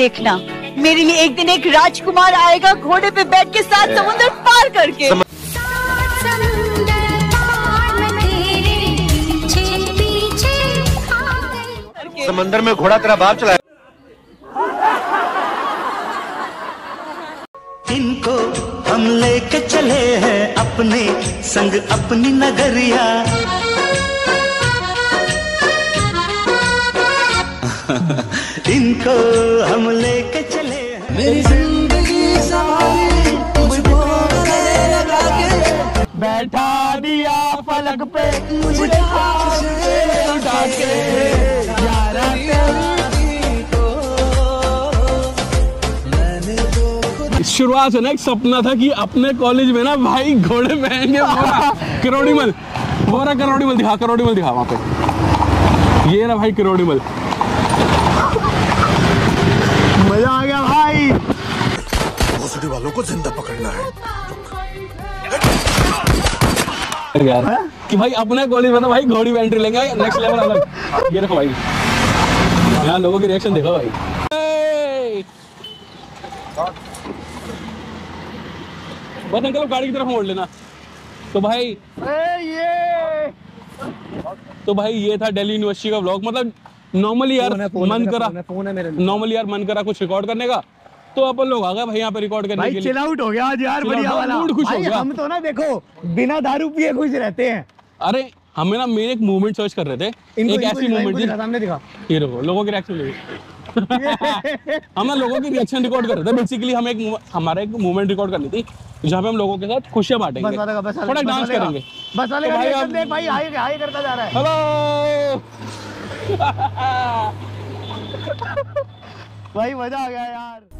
देखना, मेरे लिए एक दिन एक राजकुमार आएगा घोड़े पे बैठ के साथ समुद्र पार करके। समंदर में घोड़ा तेरा बाप चलाए। इनको हम लेके चले हैं अपने संग अपनी नगरिया। इनको हम लेके चले हैं। मेरी जिंदगी सवारी मुझको गले लगा के बैठा दिया पलक पे, मुझे उठा के यारा को मैंने तो। शुरुआत से ना एक सपना था कि अपने कॉलेज में ना भाई घोड़े पहनेंगे। करोड़ीमल बोरा, करोड़ीमल दिखा, करोड़ीमल दिखा वहाँ पे, ये ना भाई करोड़ीमल। मजा आ गया भाई। भोसड़ी वालों को जिंदा पकड़ना है यार कि भाई अपने कॉलेज में भाई घोड़ी पे एंट्री लेंगे, नेक्स्ट लेवल अलग। ये रखो भाई, यहाँ लोगों की रिएक्शन देखो भाई। बस अंकल गाड़ी की तरफ मोड़ लेना। तो भाई ये था दिल्ली यूनिवर्सिटी का व्लॉग। मतलब नॉर्मली यार मन करा, नॉर्मली यार मन करा कुछ रिकॉर्ड करने का, तो अपन लोग आ गए भाई यहाँ पे रिकॉर्ड करने के लिए। चिल आउट हो गया आज यार, बढ़िया वाला मूड खुश हो गया। हम तो ना देखो बिना दारू पिए खुश रहते हैं। अरे हमें ना मेरे एक मूवमेंट सर्च कर रहे थे, एक ऐसी मूवमेंट थी सामने दिखा, ये देखो लोगों की रिएक्शन। हम लोगों की रिएक्शन रिकॉर्ड कर रहे थे बेसिकली। हम एक हमारा एक मूवमेंट रिकॉर्ड करनी थी जहाँ पे हम लोगों के साथ खुशियाँ बांटेंगे, थोड़ा डांस करेंगे। हेलो भाई, मजा आ गया यार।